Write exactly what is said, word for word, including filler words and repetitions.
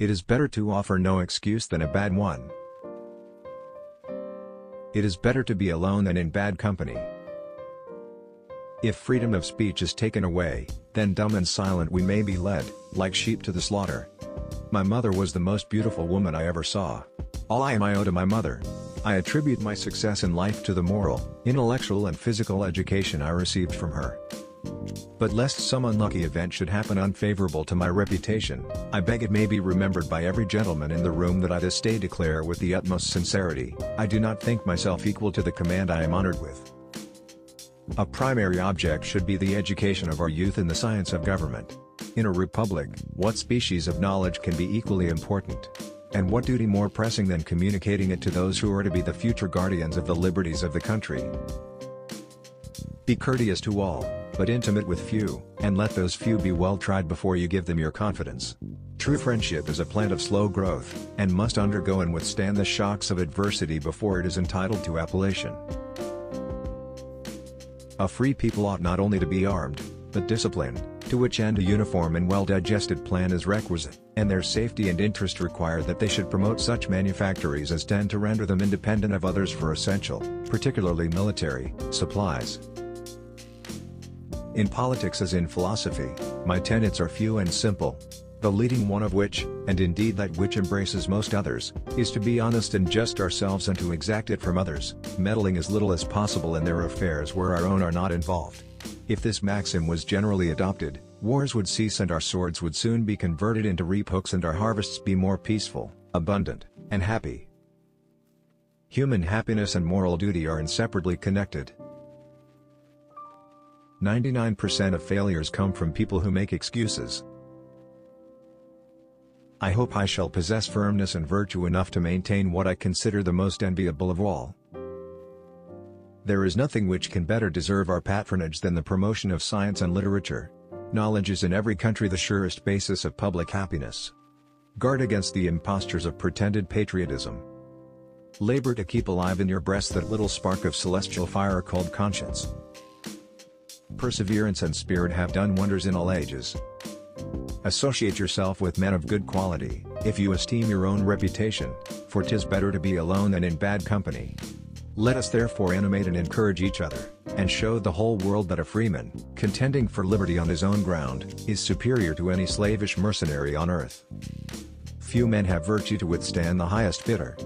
It is better to offer no excuse than a bad one. It is better to be alone than in bad company. If freedom of speech is taken away, then dumb and silent we may be led, like sheep to the slaughter. My mother was the most beautiful woman I ever saw. All I am I owe to my mother. I attribute my success in life to the moral, intellectual and physical education I received from her. But lest some unlucky event should happen unfavorable to my reputation, I beg it may be remembered by every gentleman in the room that I this day declare with the utmost sincerity, I do not think myself equal to the command I am honored with. A primary object should be the education of our youth in the science of government. In a republic, what species of knowledge can be equally important? And what duty more pressing than communicating it to those who are to be the future guardians of the liberties of the country? Be courteous to all, but intimate with few, and let those few be well tried before you give them your confidence. True friendship is a plant of slow growth, and must undergo and withstand the shocks of adversity before it is entitled to appellation. A free people ought not only to be armed, but disciplined, to which end a uniform and well-digested plan is requisite, and their safety and interest require that they should promote such manufactories as tend to render them independent of others for essential, particularly military, supplies. In politics as in philosophy, my tenets are few and simple. The leading one of which, and indeed that which embraces most others, is to be honest and just ourselves and to exact it from others, meddling as little as possible in their affairs where our own are not involved. If this maxim was generally adopted, wars would cease and our swords would soon be converted into reap-hooks and our harvests be more peaceful, abundant, and happy. Human happiness and moral duty are inseparably connected. ninety-nine percent of failures come from people who make excuses. I hope I shall possess firmness and virtue enough to maintain what I consider the most enviable of all. There is nothing which can better deserve our patronage than the promotion of science and literature. Knowledge is in every country the surest basis of public happiness. Guard against the impostures of pretended patriotism. Labor to keep alive in your breast that little spark of celestial fire called conscience. Perseverance and spirit have done wonders in all ages. Associate yourself with men of good quality, if you esteem your own reputation, for 'tis better to be alone than in bad company. Let us therefore animate and encourage each other, and show the whole world that a freeman, contending for liberty on his own ground, is superior to any slavish mercenary on earth. Few men have virtue to withstand the highest bidder.